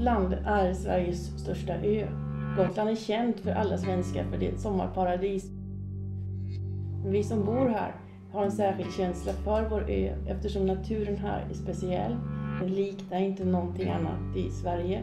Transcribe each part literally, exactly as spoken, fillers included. Gotland är Sveriges största ö. Gotland är känt för alla svenskar för det är ett sommarparadis. Vi som bor här har en särskild känsla för vår ö eftersom naturen här är speciell. Den liknar inte någonting annat i Sverige.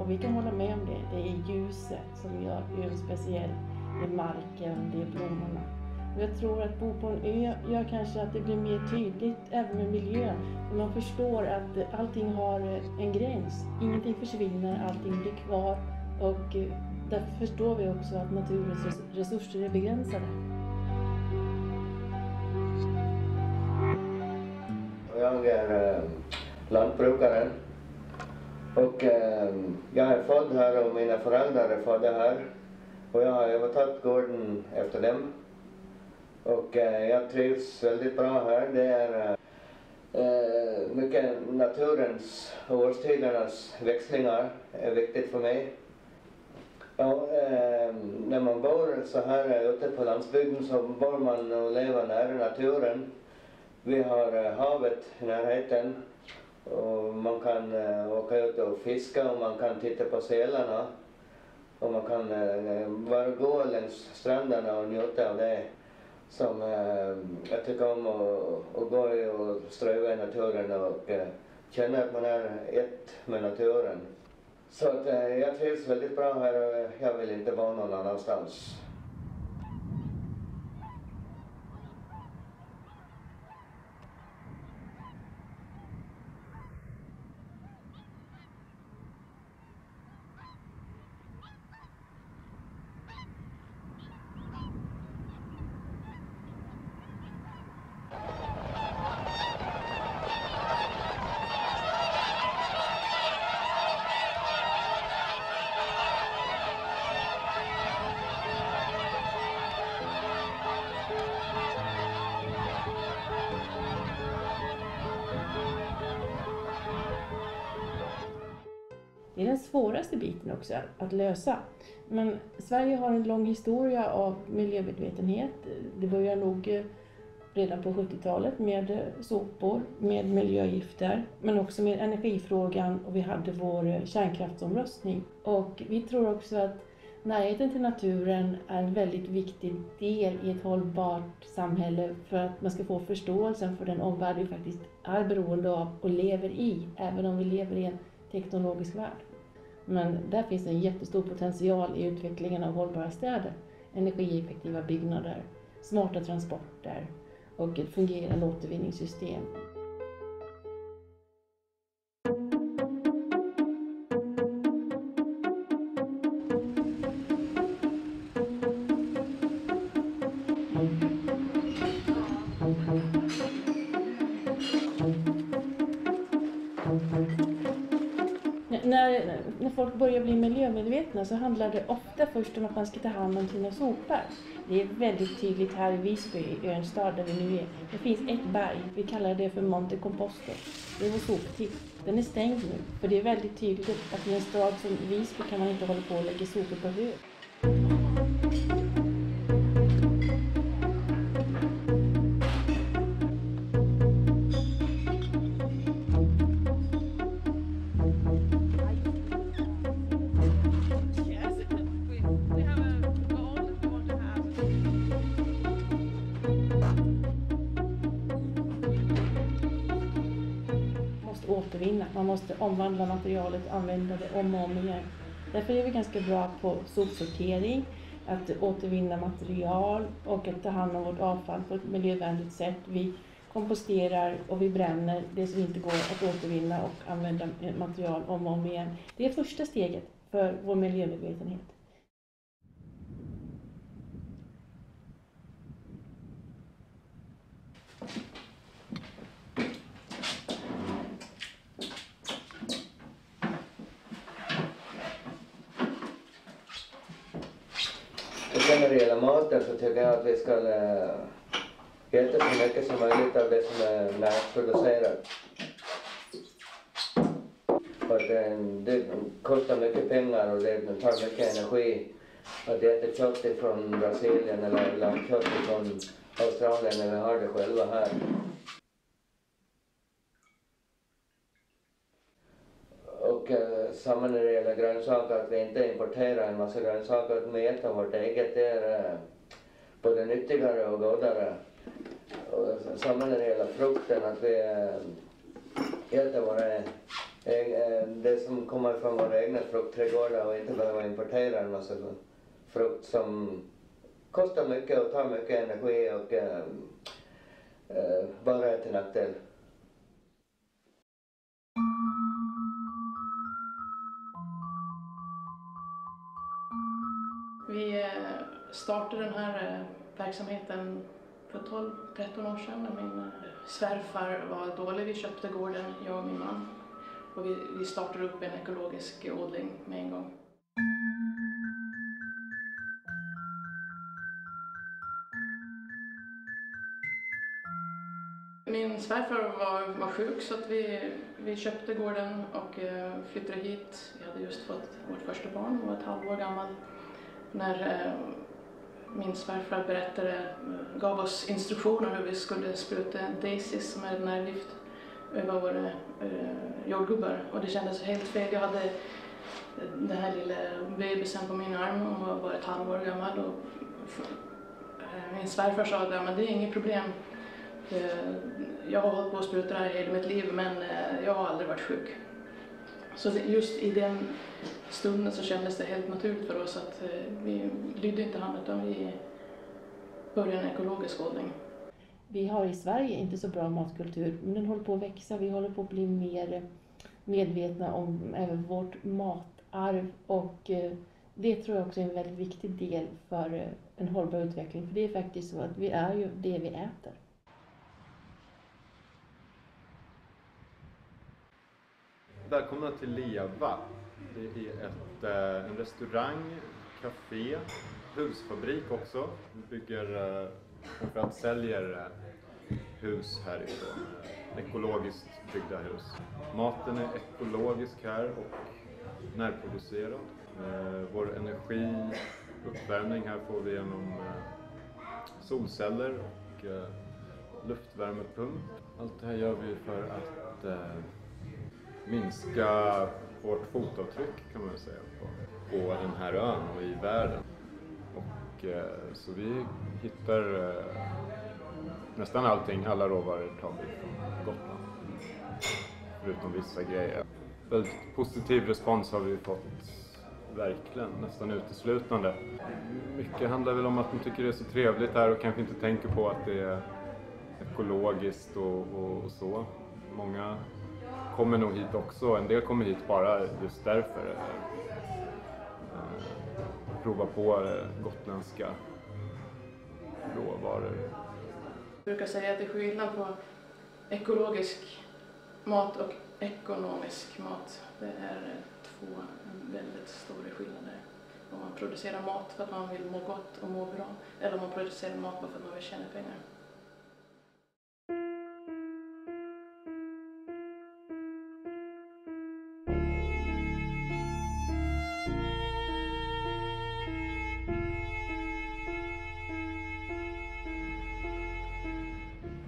Och vi kan hålla med om det. Det är ljuset som gör ön speciell. Det är marken, det är blommorna. Och jag tror att bo på en ö gör kanske att det blir mer tydligt även med miljön. För man förstår att allting har en gräns. Ingenting försvinner, allting blir kvar. Och därför förstår vi också att naturens resurser är begränsade. Jag är lantbrukaren. Och eh, jag är född här och mina föräldrar är födda här. Och jag har övertagit gården efter dem. Och eh, jag trivs väldigt bra här. Det är eh, mycket naturens och årstidernas växlingar är viktigt för mig. Ja, eh, när man bor så här ute på landsbygden så bor man och lever nära naturen. Vi har eh, havet i närheten. Och man kan uh, åka ut och fiska och man kan titta på sälarna. Och man kan uh, bara gå längs stränderna och njuta av det. Som, uh, jag tycker om att, att gå och ströva i naturen och uh, känna att man är ett med naturen. Så att, uh, jag trivs väldigt bra här och jag vill inte vara någon annanstans. Det är den svåraste biten också att lösa. Men Sverige har en lång historia av miljömedvetenhet. Det börjar nog redan på sjuttiotalet med sopor, med miljögifter. Men också med energifrågan och vi hade vår kärnkraftsomröstning. Och vi tror också att närheten till naturen är en väldigt viktig del i ett hållbart samhälle. För att man ska få förståelsen för den omvärld vi faktiskt är beroende av och lever i. Även om vi lever i en teknologisk värld. Men där finns en jättestor potential i utvecklingen av hållbara städer, energieffektiva byggnader, smarta transporter och ett fungerande återvinningssystem. När, när folk börjar bli miljömedvetna så handlar det ofta först om att man ska ta hand om sina sopor. Det är väldigt tydligt här i Visby, i en stad där vi nu är. Det finns ett berg, vi kallar det för Monte Composto. Det är vår soptipp. Den är stängd nu, för det är väldigt tydligt att i en stad som Visby kan man inte hålla på och lägga sopor på hög. Återvinna. Man måste omvandla materialet och använda det om och om igen. Därför är vi ganska bra på sopsortering, att återvinna material och att ta hand om vårt avfall på ett miljövänligt sätt. Vi komposterar och vi bränner det som inte går att återvinna och använda material om och om igen. Det är första steget för vår miljömedvetenhet. När det gäller maten så tycker jag att vi ska äta så mycket som möjligt av det som är närproducerat. den, det kostar mycket pengar och det tar mycket energi att äta kött från Brasilien eller lammkött från Australien eller har det själva här. Och eh, samma när det gäller grönsaker, att vi inte importerar en massa grönsaker, att vi äter vårt eget är eh, både nyttigare och godare. Och samma när det gäller frukten, att vi eh, äter våra, eh, det som kommer från våra egna fruktträdgårdar och inte behöver importera en massa frukt som kostar mycket och tar mycket energi och eh, eh, bara är till nackdel. Vi startade den här verksamheten för tolv tretton år sedan när min svärfar var dålig. Vi köpte gården, jag och min man. Och vi startade upp en ekologisk odling med en gång. Min svärfar var, var sjuk så att vi, vi köpte gården och flyttade hit. Vi hade just fått vårt första barn, hon var ett halvår gammal. När min svärfar berättade, gav oss instruktioner hur vi skulle spruta daisies, som är ett nervgift, över våra jordgubbar. Och det kändes helt fel. Jag hade den här lilla bebisen på min arm, hon var bara ett halvår gammal. Och min svärfar sa att ja, det är inget problem. Jag har hållit på att spruta det här hela mitt liv, men jag har aldrig varit sjuk. Så just i den stunden så kändes det helt naturligt för oss att vi lydde inte han utan vi började en ekologisk odling. Vi har i Sverige inte så bra matkultur, men den håller på att växa. Vi håller på att bli mer medvetna om även vårt matarv, och det tror jag också är en väldigt viktig del för en hållbar utveckling. För det är faktiskt så att vi är ju det vi äter. Välkomna till LEVA. Det är ett, en restaurang, café, husfabrik också. Vi bygger och för att säljer hus härifrån. Ekologiskt byggda hus. Maten är ekologisk här och närproducerad. Vår energiuppvärmning här får vi genom solceller och luftvärmepump. Allt det här gör vi för att minska vårt fotavtryck, kan man säga, på, på den här ön och i världen. Och, eh, så vi hittar eh, nästan allting, alla råvaror tar vi från Gotland, förutom vissa grejer. Väldigt positiv respons har vi fått, verkligen, nästan uteslutande. Mycket handlar väl om att de tycker det är så trevligt här och kanske inte tänker på att det är ekologiskt och, och, och så. Många kommer nog hit också. En del kommer hit bara just därför. Eh, prova på eh, gotländska råvaror. Jag brukar säga att det är skillnad på ekologisk mat och ekonomisk mat. Det är två väldigt stora skillnader. Om man producerar mat för att man vill må gott och må bra, eller om man producerar mat bara för att man vill tjäna pengar.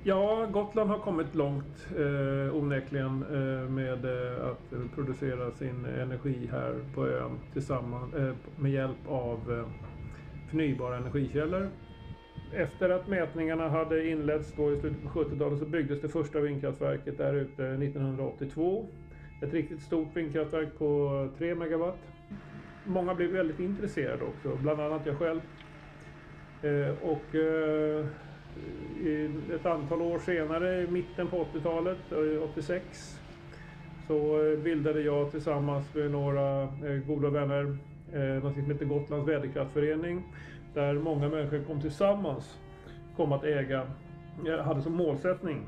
Ja, Gotland har kommit långt eh, onekligen eh, med eh, att producera sin energi här på ön tillsammans, eh, med hjälp av eh, förnybara energikällor. Efter att mätningarna hade inletts då i slutet på sjuttiotalet så byggdes det första vindkraftverket där ute nittonhundraåttiotvå. Ett riktigt stort vindkraftverk på tre megawatt. Många blev väldigt intresserade också, bland annat jag själv. Eh, och... Eh, Ett antal år senare, mitten på åttiotalet, åttiosex, så bildade jag tillsammans med några goda vänner något som heter Gotlands väderkraftförening, där många människor kom tillsammans kom att äga, hade som målsättning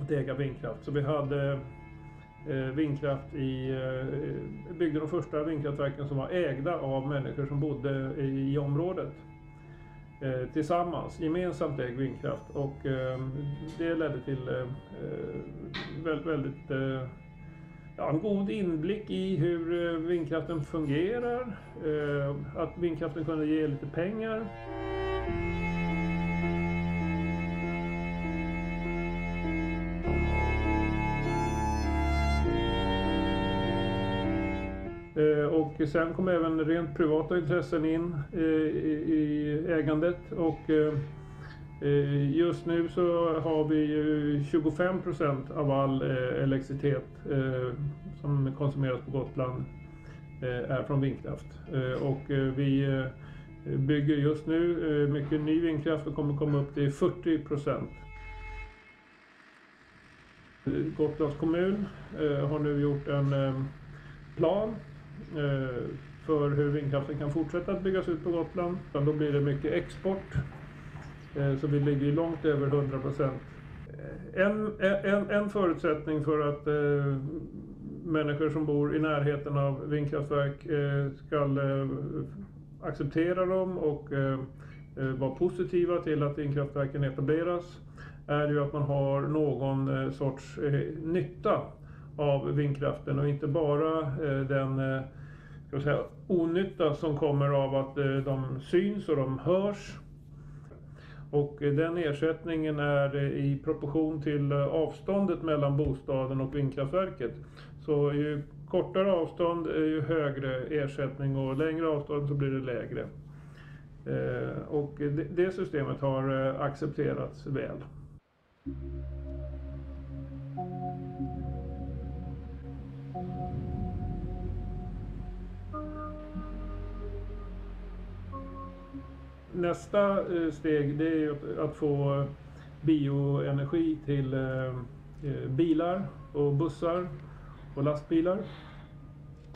att äga vindkraft. Så vi hade vindkraft i, byggde de första vindkraftverken som var ägda av människor som bodde i området. Tillsammans, gemensamt ägd vindkraft, och eh, det ledde till eh, väldigt, väldigt eh, ja, en god inblick i hur vindkraften fungerar, att vindkraften kunde ge lite pengar. Och sen kom även rent privata intressen in i ägandet, och just nu så har vi ju tjugofem procent av all elektricitet som konsumeras på Gotland är från vindkraft. Och vi bygger just nu mycket ny vindkraft och kommer komma upp till fyrtio procent. Gotlands kommun har nu gjort en plan för hur vindkraften kan fortsätta att byggas ut på Gotland. Då blir det mycket export, så vi ligger långt över hundra procent. En, en, en förutsättning för att människor som bor i närheten av vindkraftverk ska acceptera dem och vara positiva till att vindkraftverken etableras är ju att man har någon sorts nytta av vindkraften och inte bara den ska vi säga, onytta som kommer av att de syns och de hörs. Och den ersättningen är i proportion till avståndet mellan bostaden och vindkraftverket. Så ju kortare avstånd är ju högre ersättning och längre avstånd så blir det lägre. Och det systemet har accepterats väl. Nästa steg det är att få bioenergi till bilar och bussar och lastbilar.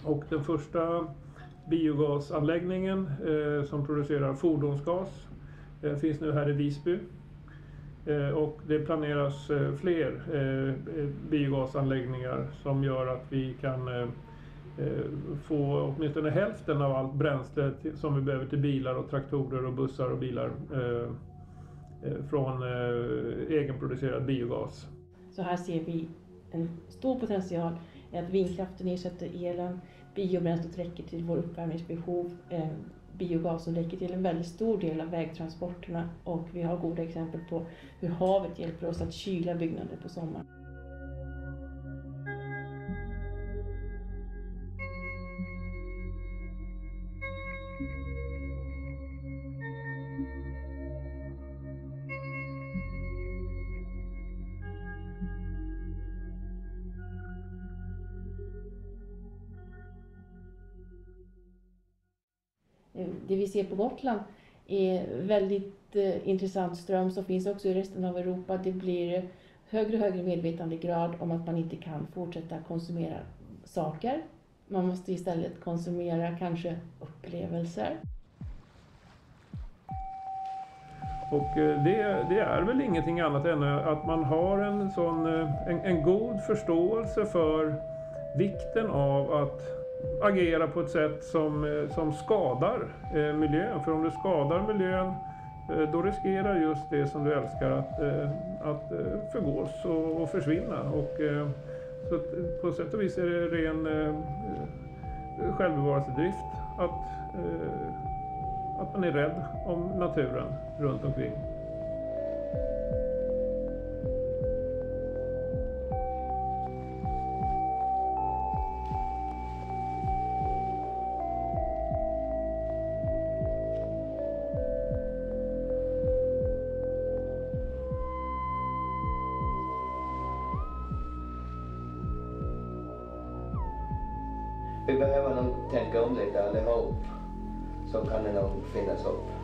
Och den första biogasanläggningen som producerar fordonsgas finns nu här i Visby. Och det planeras fler biogasanläggningar som gör att vi kan få åtminstone hälften av allt bränsle som vi behöver till bilar och traktorer och bussar och bilar eh, från eh, egenproducerad biogas. Så här ser vi en stor potential i att vindkraften ersätter elen, biobränslet räcker till vår uppvärmningsbehov, eh, biogasen räcker till en väldigt stor del av vägtransporterna och vi har goda exempel på hur havet hjälper oss att kyla byggnader på sommaren. Det vi ser på Gotland är väldigt eh, intressant ström som finns också i resten av Europa. Det blir högre och högre medvetandegrad om att man inte kan fortsätta konsumera saker. Man måste istället konsumera kanske upplevelser. Och eh, det, det är väl ingenting annat än att man har en, sån, en, en god förståelse för vikten av att agera på ett sätt som, som skadar eh, miljön. För om du skadar miljön eh, då riskerar just det som du älskar att, eh, att förgås och, och försvinna. Och, eh, så att, på sätt och vis är det ren eh, självbevarelsedrift att, eh, att man är rädd om naturen runt omkring. Vi behöver nog tänka om lite allihop, så kan det nog finnas upp.